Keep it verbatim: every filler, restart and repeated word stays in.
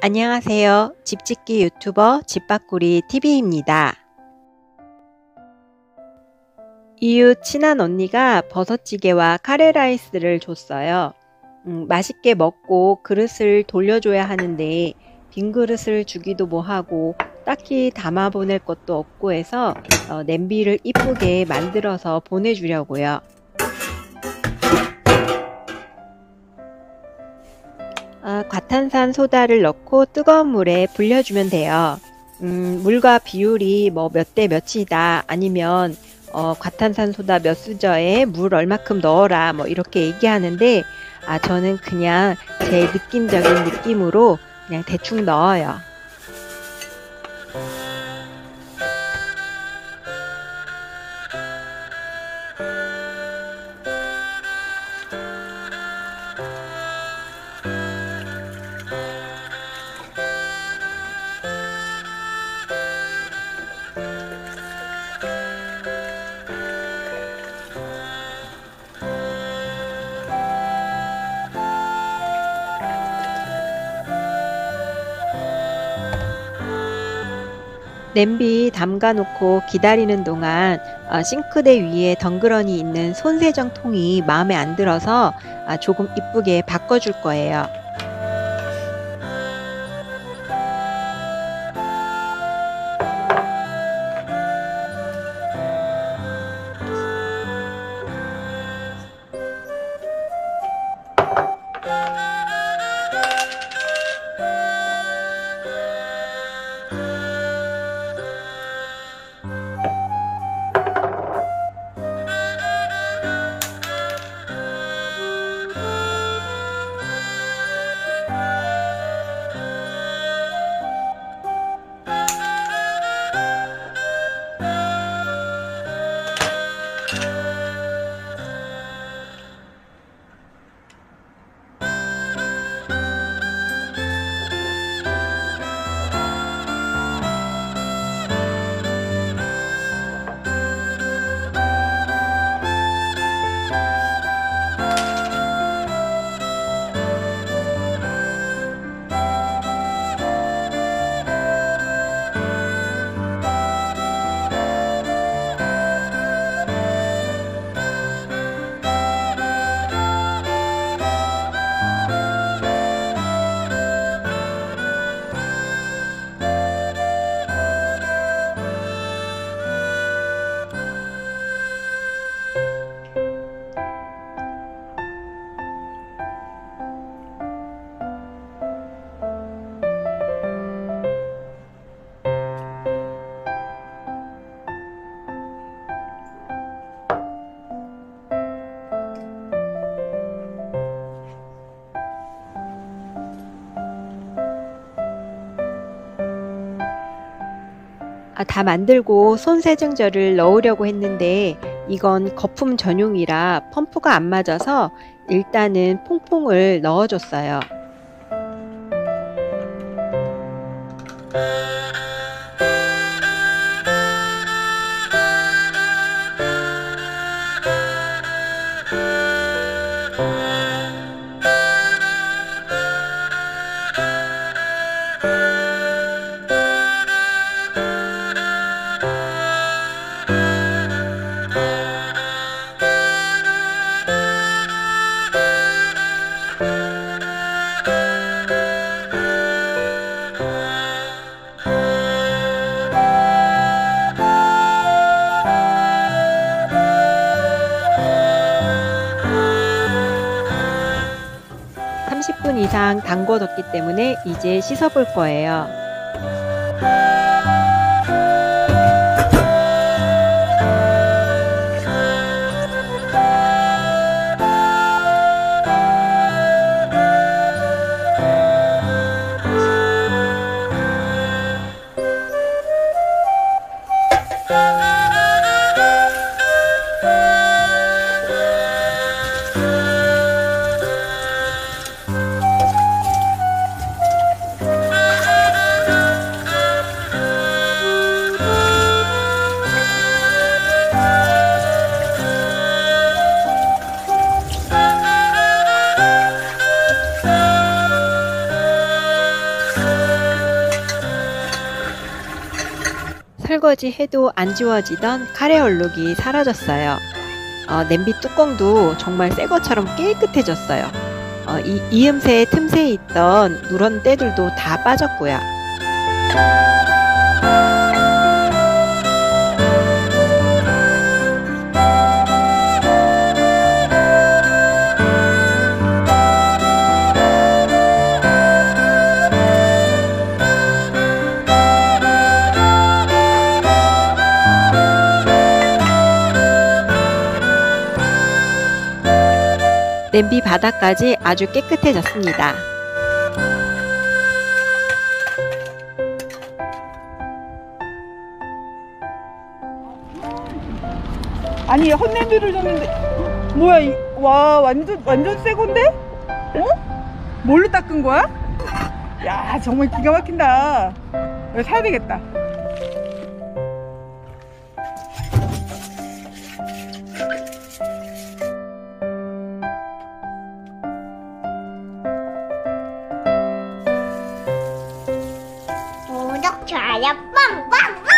안녕하세요. 집짓기 유튜버 집밥구리 티비입니다. 이웃 친한 언니가 버섯찌개와 카레라이스를 줬어요. 음, 맛있게 먹고 그릇을 돌려줘야 하는데 빈 그릇을 주기도 뭐하고 딱히 담아 보낼 것도 없고 해서 어, 냄비를 이쁘게 만들어서 보내주려고요. 아, 과탄산소다를 넣고 뜨거운 물에 불려주면 돼요. 음, 물과 비율이 뭐 몇 대 몇이다 아니면 어, 과탄산소다 몇 수저에 물 얼마큼 넣어라 뭐 이렇게 얘기하는데 아, 저는 그냥 제 느낌적인 느낌으로 그냥 대충 넣어요. 냄비 담가 놓고 기다리는 동안 싱크대 위에 덩그러니 있는 손세정통이 마음에 안 들어서 조금 이쁘게 바꿔줄 거예요. 다 만들고 손세정제를 넣으려고 했는데 이건 거품 전용이라 펌프가 안 맞아서 일단은 퐁퐁을 넣어줬어요. 삼십 분 이상 담궈뒀기 때문에 이제 씻어볼 거예요. 설거지해도 안 지워지던 카레 얼룩이 사라졌어요. 어, 냄비 뚜껑도 정말 새 것처럼 깨끗해졌어요. 어, 이 이음새의 틈새에 있던 누런 때들도 다 빠졌고요. 냄비 바닥까지 아주 깨끗해졌습니다. 아니 헌냄비를 줬는데 뭐야 이, 와 완전 완전 새 건데? 어? 뭘로 닦은 거야? 야 정말 기가 막힌다. 이거 사야 되겠다. 좋아요 빵빵빵.